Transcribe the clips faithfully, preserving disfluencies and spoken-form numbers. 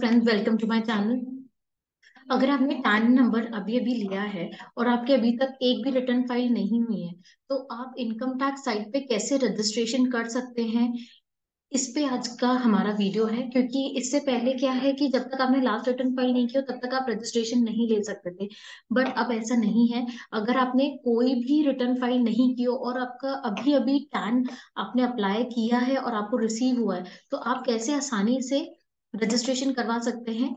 Friends welcome to my channel. अगर आपने tan number अभी अभी लिया है और आपके अभी तक एक भी रिटर्न फाइल नहीं हुई है तो आप इनकम टैक्स साइट पे कैसे रजिस्ट्रेशन कर सकते हैं, इस पे आज का हमारा वीडियो है। क्योंकि इससे पहले क्या है कि जब तक आपने लास्ट रिटर्न फाइल नहीं किया तब तक आप रजिस्ट्रेशन नहीं ले सकते थे, बट अब ऐसा नहीं है। अगर आपने कोई भी रिटर्न फाइल नहीं की हो और आपका अभी अभी टैन आपने अप्लाई किया है और आपको रिसीव हुआ है तो आप कैसे आसानी से रजिस्ट्रेशन करवा सकते हैं,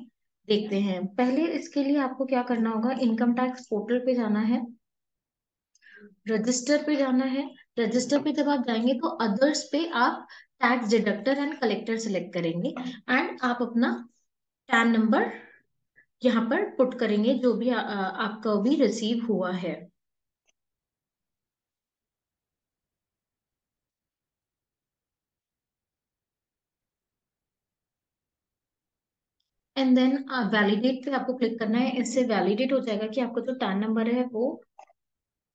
देखते हैं। पहले इसके लिए आपको क्या करना होगा, इनकम टैक्स पोर्टल पे जाना है, रजिस्टर पे जाना है। रजिस्टर पे जब आप जाएंगे तो अदर्स पे आप tax deductor and collector select करेंगे एंड आप अपना टैन नंबर यहाँ पर पुट करेंगे जो भी आ, आपका भी रिसीव हुआ है। एंड देन वैलिडेट पे आपको क्लिक करना है, इससे वैलिडेट हो जाएगा कि आपका जो टैन नंबर है वो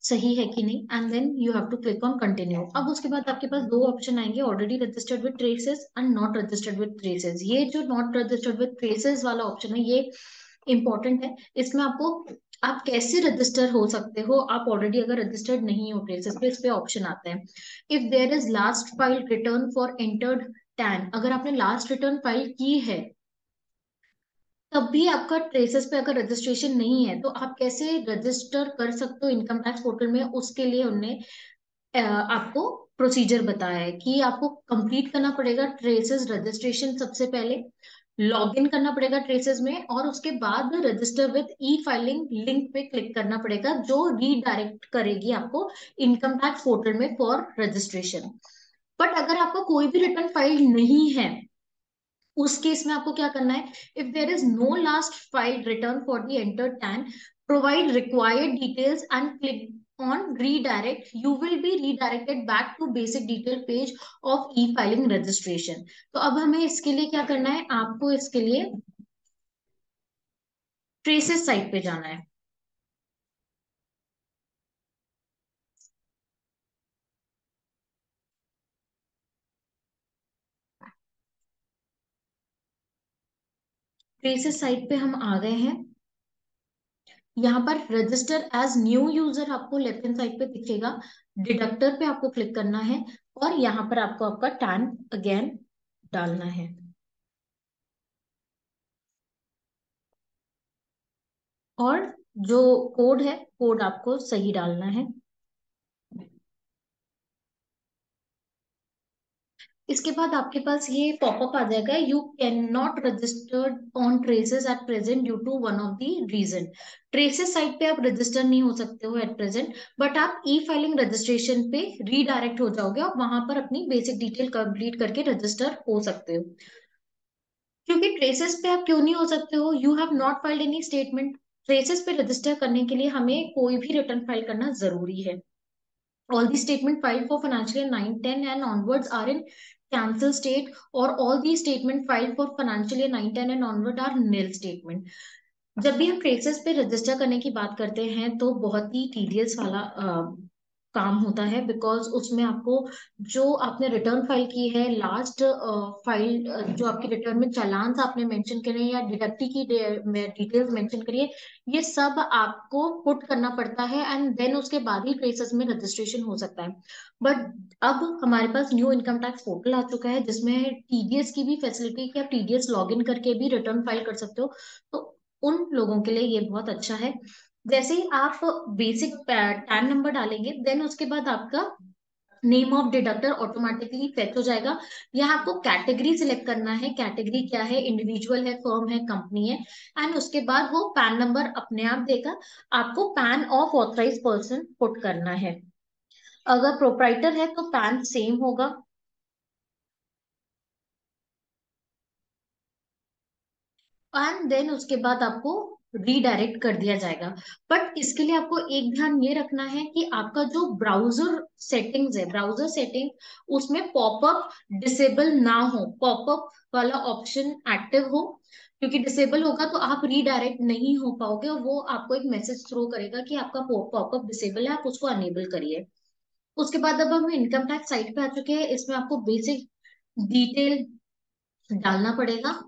सही है कि नहीं। And then you have to click on continue. अब उसके बाद आपके पास दो ऑप्शन आएंगे, already registered with TRACES and not registered with TRACES. ये जो नॉट रजिस्टर्ड विद ट्रेसेस वाला ऑप्शन है ये इंपॉर्टेंट है। इसमें आपको आप कैसे रजिस्टर हो सकते हो, आप ऑलरेडी अगर रजिस्टर्ड नहीं हो ट्रेसेस पे, इस पे ऑप्शन आता है। If there is last file return for entered TAN, अगर आपने लास्ट रिटर्न फाइल की है तब भी आपका ट्रेसेस पे अगर रजिस्ट्रेशन नहीं है तो आप कैसे रजिस्टर कर सकते हो इनकम टैक्स पोर्टल में। उसके लिए उन्होंने आपको प्रोसीजर बताया है कि आपको कंप्लीट करना पड़ेगा ट्रेसेस रजिस्ट्रेशन, सबसे पहले लॉग इन करना पड़ेगा ट्रेसेस में और उसके बाद register with e filing link पे क्लिक करना पड़ेगा जो रीडायरेक्ट करेगी आपको इनकम टैक्स पोर्टल में फॉर रजिस्ट्रेशन। बट अगर आपका कोई भी रिटर्न फाइल नहीं है उस केस में आपको क्या करना है, if there is no last file return for the entered TAN provide required details and click on redirect, you will be redirected back to basic detail page of e filing registration. तो अब हमें इसके लिए क्या करना है, आपको इसके लिए ट्रेसेस साइट पे जाना है। ट्रेसेस साइट पे हम आ गए हैं, यहाँ पर रजिस्टर एज न्यू यूजर आपको लेफ्ट हैंड साइड पे दिखेगा। डिडक्टर पे आपको क्लिक करना है और यहाँ पर आपको आपका टैन अगेन डालना है। और जो कोड है कोड आपको सही डालना है। इसके बाद आपके पास ये पॉपअप आ जाएगा, you can not registered on TRACES at present due to one of the reason. TRACES site पे आप रजिस्टर नहीं हो सकते हो एट प्रेजेंट, बट आप ई फाइलिंग रजिस्ट्रेशन पे रीडायरेक्ट हो जाओगे और वहां पर अपनी बेसिक डिटेल कंप्लीट करके रजिस्टर हो सकते हो। क्योंकि ट्रेसेस पे आप क्यों नहीं हो सकते हो, you have not filed any statement. TRACES पे रजिस्टर करने के लिए हमें कोई भी रिटर्न फाइल करना जरूरी है। All the statement filed for financial year nine ten and onwards are in cancel state, or all the statement filed for financial year nine ten and onward are nil statement. जब भी हम traces पे register करने की बात करते हैं तो बहुत ही टीडियस वाला आ, काम होता है, बिकॉज उसमें आपको जो आपने रिटर्न फाइल की है, लास्ट फाइल uh, uh, जो आपकी रिटर्न में चालान आपने मेंशन करे या डिडक्टी की डिटेल्स मेंशन करिए, ये सब आपको पुट करना पड़ता है एंड देन उसके बाद ही ट्रेसेस में रजिस्ट्रेशन हो सकता है। बट अब हमारे पास न्यू इनकम टैक्स पोर्टल आ चुका है जिसमें टीडीएस की भी फैसिलिटी कि आप टीडीएस लॉग इन करके भी रिटर्न फाइल कर सकते हो, तो उन लोगों के लिए ये बहुत अच्छा है। जैसे ही आप बेसिक टैन नंबर डालेंगे देन उसके बाद आपका name of deductor automatically fetch हो जाएगा। यहाँ आपको कैटेगरी सिलेक्ट करना है, कैटेगरी क्या है, इंडिविजुअल है, फर्म है, कंपनी है, एंड उसके बाद वो पैन नंबर अपने आप देगा। आपको PAN of authorise person put करना है। अगर प्रोपराइटर है तो पैन सेम होगा, एंड देन उसके बाद आपको रीडायरेक्ट कर दिया जाएगा। बट इसके लिए आपको एक ध्यान ये रखना है कि आपका जो ब्राउजर सेटिंग्स है, ब्राउजर सेटिंग उसमें पॉपअप डिसेबल ना हो, पॉपअप वाला ऑप्शन एक्टिव हो। क्योंकि डिसेबल होगा तो आप रीडायरेक्ट नहीं हो पाओगे और वो आपको एक मैसेज थ्रो करेगा कि आपका पॉपअप डिसेबल है, आप उसको अनेबल करिए। उसके बाद अब हम इनकम टैक्स साइट पे आ चुके हैं, इसमें आपको बेसिक डिटेल डालना पड़ेगा।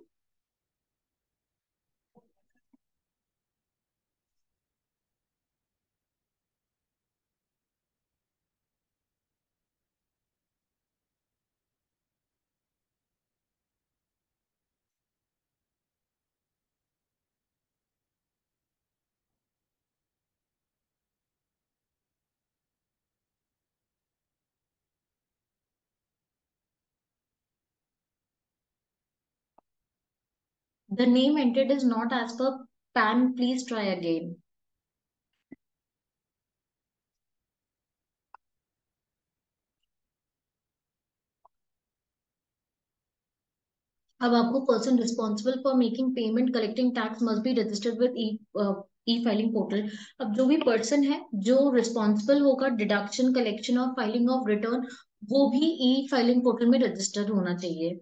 The name entered is not as per T A N. Please try again. अब आपको person responsible for making payment collecting tax must be registered with e filing portal. अब जो भी पर्सन है जो रिस्पॉन्सिबल होगा डिडक्शन कलेक्शन और filing of return, वो भी ई फाइलिंग पोर्टल में रजिस्टर्ड होना चाहिए.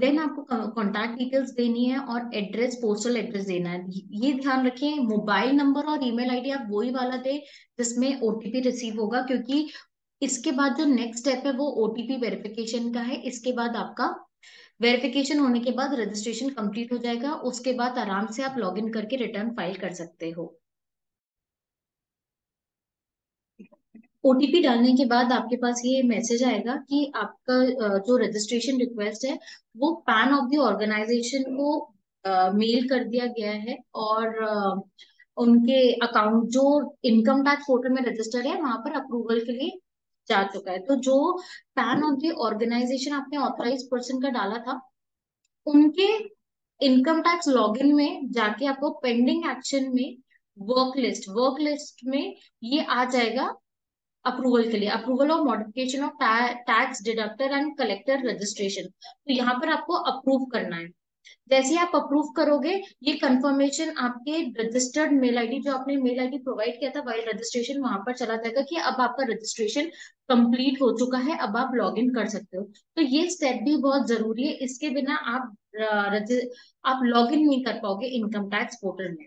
देन आपको कॉन्टैक्ट डिटेल्स देनी है और एड्रेस, पोस्टल एड्रेस देना है. ये ध्यान रखें, मोबाइल नंबर और ईमेल आईडी आप वही वाला दे जिसमें ओटीपी रिसीव होगा, क्योंकि इसके बाद जो नेक्स्ट स्टेप है वो ओटीपी वेरिफिकेशन का है. इसके बाद आपका वेरिफिकेशन होने के बाद रजिस्ट्रेशन कंप्लीट हो जाएगा. उसके बाद आराम से आप लॉग इन करके रिटर्न फाइल कर सकते हो. ओटीपी डालने के बाद आपके पास ये मैसेज आएगा कि आपका जो रजिस्ट्रेशन रिक्वेस्ट है वो पैन ऑफ द ऑर्गेनाइजेशन को मेल कर दिया गया है और उनके अकाउंट जो इनकम टैक्स पोर्टल में रजिस्टर है वहां पर अप्रूवल के लिए जा चुका है. तो जो पैन ऑफ द ऑर्गेनाइजेशन आपने ऑथराइज्ड पर्सन का डाला था, उनके इनकम टैक्स लॉगिन में जाके आपको पेंडिंग एक्शन में वर्क लिस्ट वर्क लिस्ट में ये आ जाएगा अप्रूवल के लिए, अप्रूवल और modification of tax deductor and collector registration. तो यहाँ पर आपको अप्रूव करना है. जैसे आप अप्रूव करोगे, ये कंफर्मेशन आपके रजिस्टर्ड मेल आईडी, जो आपने मेल आईडी प्रोवाइड किया था वाइल रजिस्ट्रेशन, वहां पर चला जाएगा कि अब आपका रजिस्ट्रेशन कंप्लीट हो चुका है, अब आप लॉग इन कर सकते हो. तो ये स्टेप भी बहुत जरूरी है, इसके बिना आप आप लॉग इन नहीं कर पाओगे इनकम टैक्स पोर्टल में.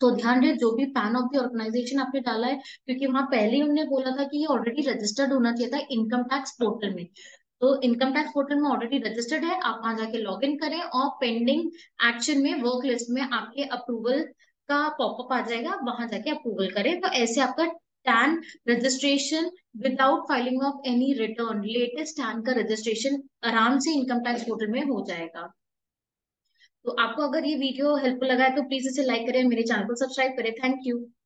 तो ध्यान रहे, जो भी पैन ऑफ द ऑर्गेनाइजेशन आपने डाला है, क्योंकि वहां पहले ही उन्होंने बोला था कि ये ऑलरेडी रजिस्टर्ड होना चाहिए था इनकम टैक्स पोर्टल में. तो इनकम टैक्स पोर्टल में ऑलरेडी रजिस्टर्ड है, आप वहां जाके लॉग इन करें और पेंडिंग एक्शन में वर्क लिस्ट में आपके अप्रूवल का पॉपअप आ जाएगा, वहां जाके अप्रूवल करें. तो ऐसे आपका TAN registration without filing of any return, latest TAN का रजिस्ट्रेशन आराम से इनकम टैक्स पोर्टल में हो जाएगा. तो आपको अगर ये वीडियो हेल्पफुल लगा है तो प्लीज इसे लाइक करें, मेरे चैनल को सब्सक्राइब करें. Thank you.